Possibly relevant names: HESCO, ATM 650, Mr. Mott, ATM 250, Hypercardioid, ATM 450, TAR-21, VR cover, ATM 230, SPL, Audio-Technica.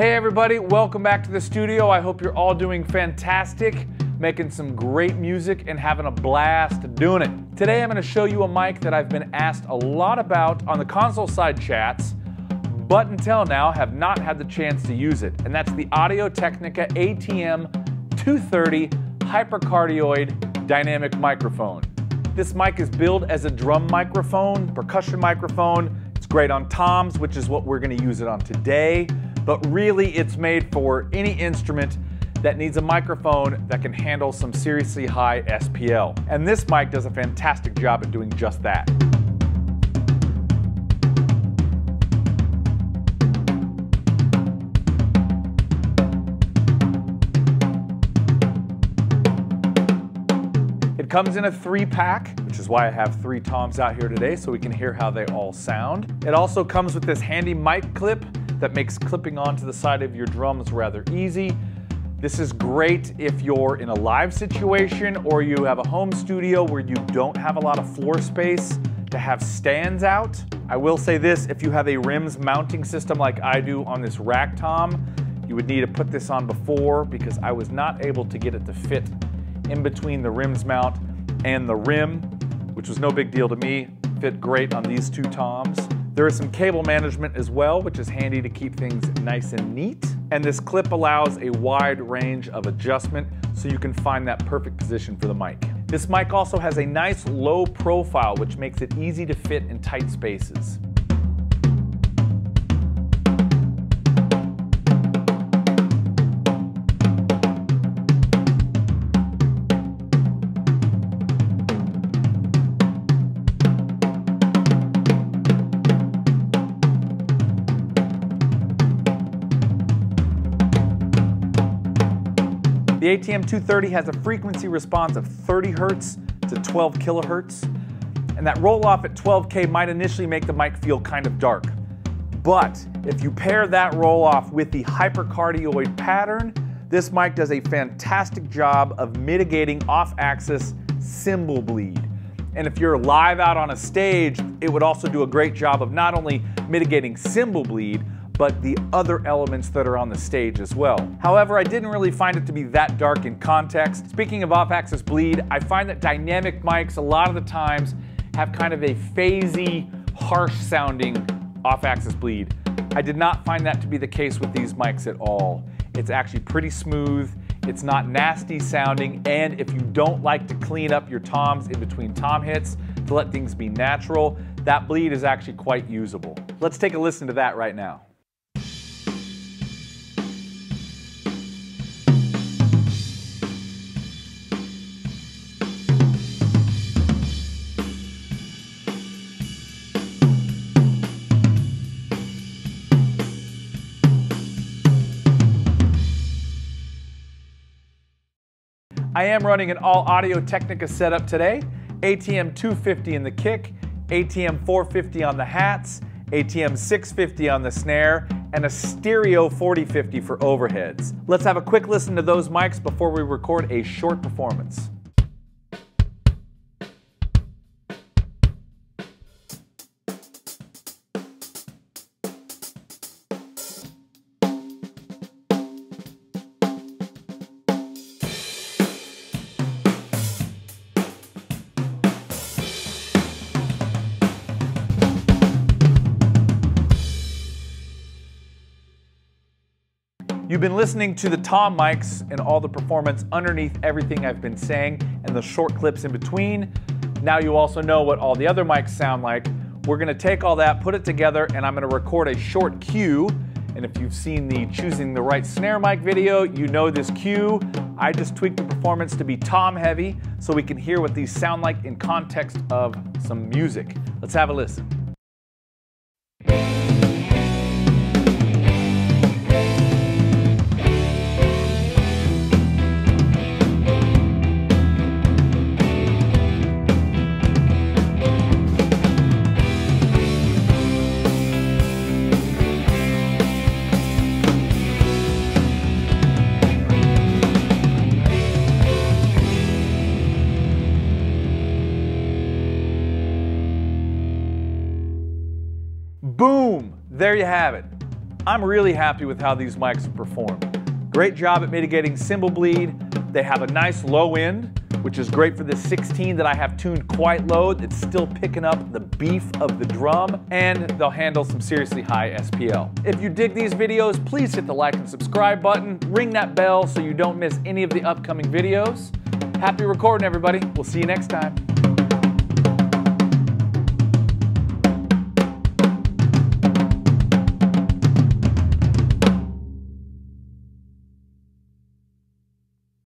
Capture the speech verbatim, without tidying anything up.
Hey everybody, welcome back to the studio. I hope you're all doing fantastic, making some great music and having a blast doing it. Today I'm going to show you a mic that I've been asked a lot about on the console side chats, but until now have not had the chance to use it, and that's the Audio-Technica A T M two thirty Hypercardioid Dynamic Microphone. This mic is billed as a drum microphone, percussion microphone. It's great on toms, which is what we're going to use it on today. But really it's made for any instrument that needs a microphone that can handle some seriously high S P L. And this mic does a fantastic job at doing just that. It comes in a three pack, which is why I have three toms out here today so we can hear how they all sound. It also comes with this handy mic clip that makes clipping onto the side of your drums rather easy. This is great if you're in a live situation or you have a home studio where you don't have a lot of floor space to have stands out. I will say this, if you have a rims mounting system like I do on this rack tom, you would need to put this on before because I was not able to get it to fit in between the rims mount and the rim, which was no big deal to me. Fit great on these two toms. There is some cable management as well, which is handy to keep things nice and neat. And this clip allows a wide range of adjustment so you can find that perfect position for the mic. This mic also has a nice low profile, which makes it easy to fit in tight spaces. The A T M two thirty has a frequency response of thirty hertz to twelve kilohertz, and that roll off at twelve K might initially make the mic feel kind of dark. But if you pair that roll off with the hypercardioid pattern, this mic does a fantastic job of mitigating off-axis cymbal bleed. And if you're live out on a stage, it would also do a great job of not only mitigating cymbal bleed, but the other elements that are on the stage as well. However, I didn't really find it to be that dark in context. Speaking of off-axis bleed, I find that dynamic mics a lot of the times have kind of a phasey, harsh-sounding off-axis bleed. I did not find that to be the case with these mics at all. It's actually pretty smooth, it's not nasty sounding, and if you don't like to clean up your toms in between tom hits to let things be natural, that bleed is actually quite usable. Let's take a listen to that right now. I am running an all Audio-Technica setup today. A T M two fifty in the kick, A T M four fifty on the hats, A T M six fifty on the snare, and a stereo forty fifty for overheads. Let's have a quick listen to those mics before we record a short performance. You've been listening to the tom mics and all the performance underneath everything I've been saying and the short clips in between. Now you also know what all the other mics sound like. We're gonna take all that, put it together, and I'm gonna record a short cue. And if you've seen the choosing the right snare mic video, you know this cue. I just tweaked the performance to be tom heavy so we can hear what these sound like in context of some music. Let's have a listen. Boom! There you have it. I'm really happy with how these mics have performed. Great job at mitigating cymbal bleed. They have a nice low end, which is great for this sixteen that I have tuned quite low. It's still picking up the beef of the drum, and they'll handle some seriously high S P L. If you dig these videos, please hit the like and subscribe button. Ring that bell so you don't miss any of the upcoming videos. Happy recording, everybody. We'll see you next time.